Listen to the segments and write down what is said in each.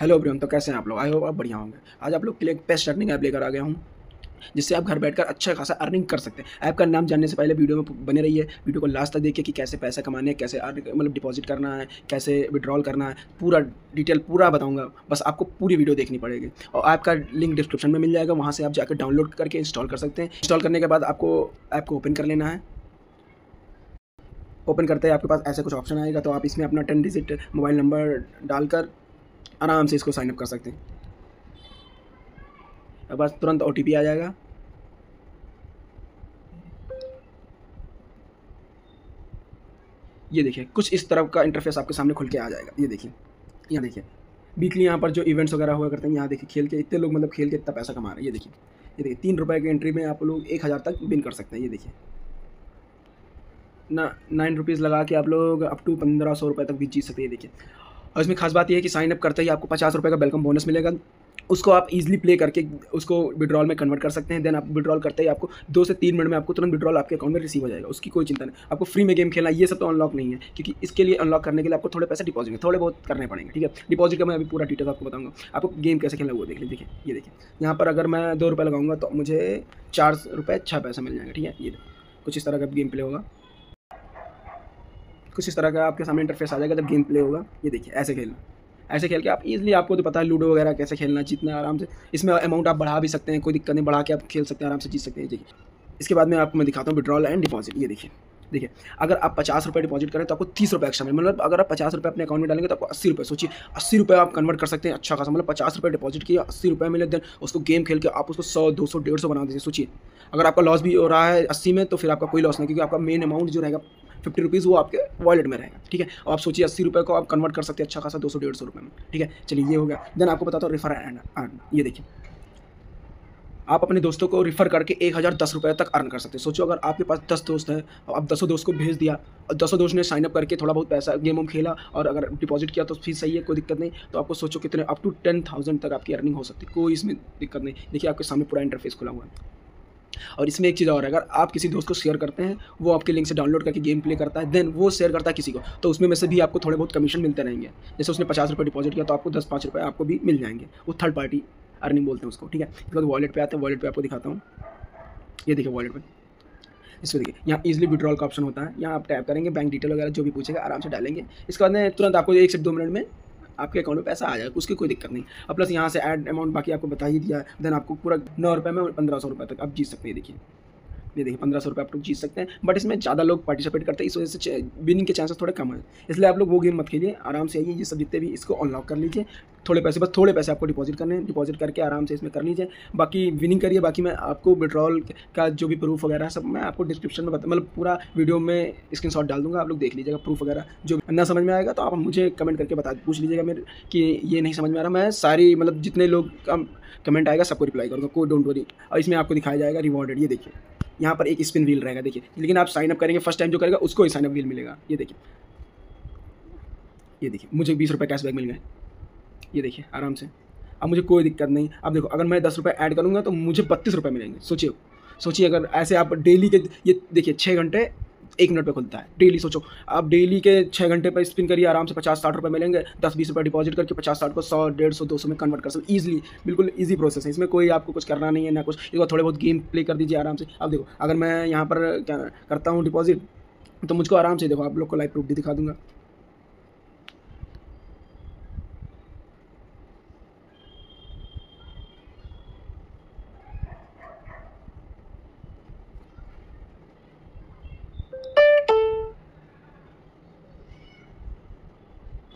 Hello everyone, तो कैसे हैं आप लोग? आई होप आप बढ़िया होंगे। आज आप लोग के लिए एक बेस्ट अर्निंग ऐप लेकर आ गया हूँ जिससे आप घर बैठकर अच्छा खासा अर्निंग कर सकते हैं। ऐप का नाम जानने से पहले वीडियो में बने रहिए, वीडियो को लास्ट तक देखिए कि कैसे पैसा कमाने है, कैसे मतलब डिपॉजिट करना है, कैसे विड्रॉल करना है, पूरा डिटेल पूरा बताऊंगा। बस आपको पूरी वीडियो देखनी पड़ेगी और ऐप का लिंक डिस्क्रिप्शन में मिल जाएगा, वहाँ से आप जाकर डाउनलोड करके इंस्टॉल कर सकते हैं। इंस्टॉल करने के बाद आपको ऐप को ओपन कर लेना है। ओपन करते ही आपके पास ऐसा कुछ ऑप्शन आएगा, तो आप इसमें अपना 10 डिजिट मोबाइल नंबर डालकर आराम से इसको साइनअप कर सकते हैं। अब बस तुरंत OTP आ जाएगा। ये देखिए, कुछ इस तरफ का इंटरफेस आपके सामने खुल के आ जाएगा। ये देखिए, यहाँ देखिए वीकली यहाँ पर जो इवेंट्स वगैरह हुआ करते हैं। यहाँ देखिए खेल के इतने लोग मतलब खेल के इतना पैसा कमा रहे हैं। ये देखिए ₹3 की एंट्री में आप लोग 1000 तक विन कर सकते हैं। ये देखिए ना, ₹9 लगा के आप लोग अप टू 1500 तक भी जीत सकते हैं। ये देखिए, और इसमें खास बात यह है कि साइनअप करते ही आपको ₹50 का वेलकम बोनस मिलेगा। उसको आप इजीली प्ले करके उसको विड्रॉल में कन्वर्ट कर सकते हैं। देन आप विड्रॉल करते ही आपको 2 से 3 मिनट में आपको तुरंत विड्रॉल आपके अकाउंट में रिसीव हो जाएगा। उसकी कोई चिंता नहीं। आपको फ्री में गेम खेलना ये सब तो अनलॉक नहीं है, क्योंकि इसके लिए अनलॉक करने के लिए आपको थोड़े पैसे डिपॉजिट थोड़े बहुत करने पड़ेंगे। ठीक है, डिपॉजिट का मैं अभी पूरा डिटेल आपको बताऊँगा। आपको गेम कैसे खेलना वो देख लीजिए। देखिए ये देखिए, यहाँ पर अगर मैं ₹2 लगाऊंगा तो मुझे ₹4.06 मिल जाएगा। ठीक है, ये कुछ इस तरह का गेम प्ले होगा, कुछ इस तरह का आपके सामने इंटरफेस आ जाएगा जब गेम प्ले होगा। ये देखिए ऐसे खेलना, ऐसे खेल के आप इजीली, आपको तो पता है लूडो वगैरह कैसे खेलना, जीतना आराम से। इसमें अमाउंट आप बढ़ा भी सकते हैं, कोई दिक्कत नहीं, बढ़ा के आप खेल सकते हैं, आराम से जीत सकते हैं। देखिए इसके बाद में आपको मैं दिखाता हूँ विड्रॉल एंड डिपॉजिट। ये देखिए देखिए, अगर आप ₹50 डिपॉजिट करें तो आपको ₹30 एक्स्ट्रा मिले। मतलब अगर आप ₹50 अपने अकाउंट में डालेंगे तो आपको ₹80, सोचिए ₹80 आप कन्वर्ट कर सकते हैं। अच्छा खासा मतलब ₹50 डिपॉजिट किया, ₹80 मिले, देन उसको गेम खेल के आप उसको 100, 200, 150 बना दीजिए। सोचिए अगर आपका लॉस भी हो रहा है 80 में तो फिर आपका कोई लॉस नहीं, क्योंकि आपका मेन अमाउंट जो रहेगा ₹50 वो आपके वॉलेट में रहेगा। ठीक है, और आप सोचिए ₹80 को आप कन्वर्ट कर सकते हैं अच्छा खासा 200, 150 में। ठीक है, चलिए ये हो गया। देन आपको बताता हूँ रिफर एंड अर्न। ये देखिए, आप अपने दोस्तों को रिफ़र करके ₹1010 तक अर्न कर सकते हैं। सोचो अगर आपके पास 10 दोस्त हैं और आप 10 दोस्त को भेज दिया और 10 दोस्त ने साइनअप करके थोड़ा बहुत पैसा गेम हम खेला और अगर डिपॉजिट किया तो फिर सही है, कोई दिक्कत नहीं। तो आपको सोचो कितने अप टू 10,000 तक आपकी अर्निंग हो सकती है, कोई इसमें दिक्कत नहीं। देखिए आपके सामने पूरा इंटरफेस खुला हुआ है। और इसमें एक चीज़ और है, अगर आप किसी दोस्त को शेयर करते हैं, वो आपके लिंक से डाउनलोड करके गेम प्ले करता है, देन वो शेयर करता है किसी को, तो उसमें में से भी आपको थोड़े बहुत कमीशन मिलते रहेंगे। जैसे उसने ₹50 डिपॉजिट किया तो आपको 10-5 रुपये आपको भी मिल जाएंगे। वो थर्ड पार्टी अर्निंग बोलते हैं उसको। ठीक है, इसके बाद वॉलेट पे आते हैं। वॉलेट पे आपको दिखाता हूँ। ये देखिए वॉलेट पे, इसमें देखिए यहाँ इजिली विड्रॉल का ऑप्शन होता है। यहाँ आप टैप करेंगे, बैंक डिटेल वगैरह जो भी पूछेगा आराम से डालेंगे। इसके बाद तुरंत आपको 1 से 2 मिनट में आपके अकाउंट में पैसा आ जाएगा, उसकी कोई दिक्कत नहीं। और प्लस यहाँ से ऐड अमाउंट बाकी आपको बता ही दिया है। देन आपको पूरा ₹9 में ₹1500 तक आप जीत सकते हैं। देखिए ये देखिए ₹1500 आप लोग जीत सकते हैं, बट इसमें ज़्यादा लोग पार्टिसिपेट करते हैं, इस वजह से विनिंग के चांसेस थोड़े कम हैं। इसलिए आप लोग वो गेम मत खेलिए, आराम से आइए। ये सब जितने भी इसको अनलॉक कर लीजिए, थोड़े पैसे आपको डिपॉजिट करने हैं, डिपॉजिट करके आराम से इसमें कर लीजिए। बाकी विनिंग करिए। बाकी मैं आपको विड्रॉल का जो भी प्रूफ वगैरह सब मैं आपको डिस्क्रिप्शन में मतलब पूरा वीडियो में स्क्रीनशॉट डाल दूँगा, आप लोग देख लीजिएगा। प्रूफ वगैरह जो ना समझ में आएगा तो आप मुझे कमेंट करके पूछ लीजिएगा मेरे कि ये नहीं समझ में आ रहा। मैं सारी मतलब जितने लोग का कमेंट आएगा सबको रिप्लाई करूँगा, कोई डोंट वरी। और इसमें आपको दिखाया जाएगा रिवॉर्डेड। ये देखिए यहाँ पर एक स्पिन व्हील रहेगा। देखिए लेकिन आप साइनअप करेंगे, फर्स्ट टाइम जो करेगा उसको ही साइनअप व्हील मिलेगा। ये देखिए मुझे ₹20 कैशबैक मिल गए। ये देखिए आराम से, अब मुझे कोई दिक्कत नहीं। अब देखो अगर मैं ₹10 ऐड करूँगा तो मुझे ₹32 मिलेंगे। सोचिए अगर ऐसे आप डेली के, ये देखिए 6 घंटे 1 मिनट पे खुलता है डेली। सोचो आप डेली के 6 घंटे पर स्पिन करिए, आराम से ₹50-60 मिलेंगे। 10-20 रुपये डिपॉजिट करके 50-60 को 100, 150, 200 में कन्वर्ट कर सकते ईजिली। बिल्कुल ईजी प्रोसेस है, इसमें कोई आपको कुछ करना नहीं है ना कुछ। इसको थोड़े बहुत गेम प्ले कर दीजिए आराम से। अब देखो अगर मैं यहाँ पर क्या करता हूँ डिपॉजिट, तो मुझको आराम से, देखो आप लोग को लाइव प्रूफ भी दिखा दूँगा।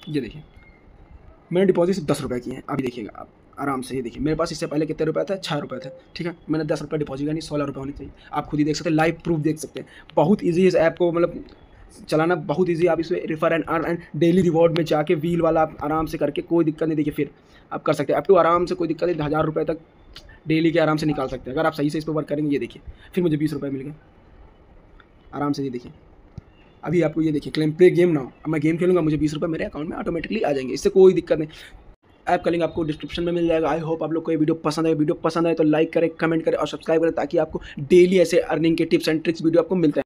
ये देखिए मैंने डिपॉजिट ₹10 किए हैं। अभी देखिएगा आप आराम से। ये देखिए मेरे पास इससे पहले कितने रुपए थे, ₹6 थे। ठीक है, मैंने ₹10 डिपॉजिट यानी ₹16 होने चाहिए। आप खुद ही देख सकते हैं, लाइव प्रूफ देख सकते हैं। बहुत ईजी इस ऐप को मतलब चलाना, बहुत ईजी। आप इसमें refer and earn and daily reward में जाके व्हील वाला आप आराम से करके कोई दिक्कत नहीं। देखिए फिर आप कर सकते हैं अप टू आराम से, कोई दिक्कत नहीं। ₹1000 तक डेली के आराम से निकाल सकते हैं अगर आप सही से इस पर वर्क करेंगे। ये देखिए फिर मुझे ₹20 मिल गए आराम से। ये देखिए अभी आपको, ये देखिए क्लेम प्ले गेम ना हो, अब मैं गेम खेलूंगा, मुझे ₹20 मेरे अकाउंट में ऑटोमेटिकली आ जाएंगे। इससे कोई दिक्कत नहीं। ऐप का लिंक आपको डिस्क्रिप्शन में मिल जाएगा। आई होप आप लोग को ये वीडियो पसंद आए तो लाइक करें, कमेंट करें और सब्सक्राइब करें, ताकि आपको डेली ऐसे अर्निंग के टिप्स एंड ट्रिक्स वीडियो आपको मिलते हैं।